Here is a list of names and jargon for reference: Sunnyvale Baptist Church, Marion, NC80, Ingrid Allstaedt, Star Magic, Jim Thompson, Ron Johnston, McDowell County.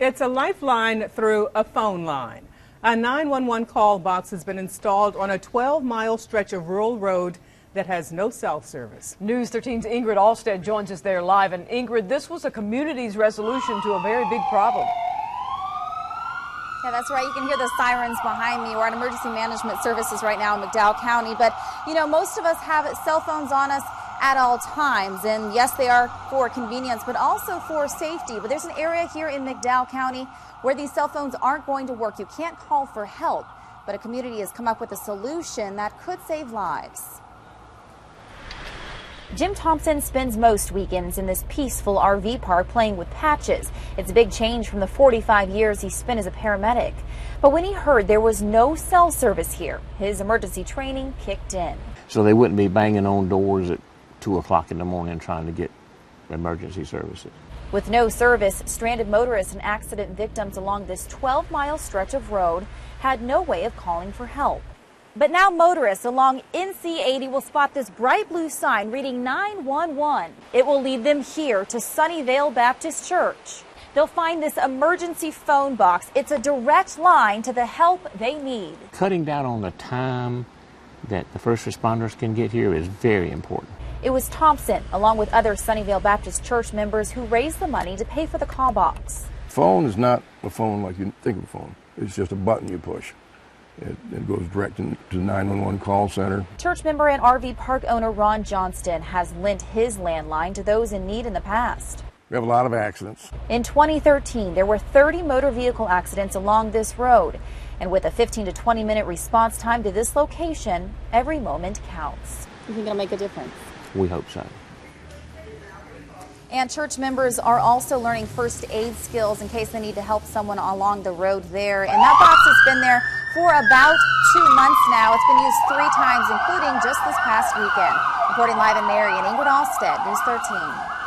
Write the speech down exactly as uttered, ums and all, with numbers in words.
It's a lifeline through a phone line. A nine one one call box has been installed on a twelve mile stretch of rural road that has no cell service. News thirteen's Ingrid Allstaedt joins us there live. And Ingrid, this was a community's resolution to a very big problem. Yeah, that's right. You can hear the sirens behind me. We're at Emergency Management Services right now in McDowell County. But, you know, most of us have cell phones on us at all times. And yes, they are for convenience, but also for safety. But there's an area here in McDowell County where these cell phones aren't going to work. You can't call for help, but a community has come up with a solution that could save lives. Jim Thompson spends most weekends in this peaceful R V park playing with patches. It's a big change from the forty-five years he spent as a paramedic. But when he heard there was no cell service here, his emergency training kicked in. So they wouldn't be banging on doors at two o'clock in the morning trying to get emergency services. With no service, stranded motorists and accident victims along this twelve mile stretch of road had no way of calling for help. But now motorists along N C eighty will spot this bright blue sign reading nine one one. It will lead them here to Sunnyvale Baptist Church. They'll find this emergency phone box. It's a direct line to the help they need. Cutting down on the time that the first responders can get here is very important. It was Thompson, along with other Sunnyvale Baptist Church members, who raised the money to pay for the call box. Phone is not a phone like you think of a phone. It's just a button you push. It, it goes direct in, to the nine one one call center. Church member and R V park owner Ron Johnston has lent his landline to those in need in the past. We have a lot of accidents. In twenty thirteen, there were thirty motor vehicle accidents along this road. And with a fifteen to twenty minute response time to this location, every moment counts. You think it'll make a difference? We hope so. And church members are also learning first aid skills in case they need to help someone along the road there. And that box has been there for about two months now. It's been used three times, including just this past weekend. Reporting live in Marion, Ingrid Allstaedt, News thirteen.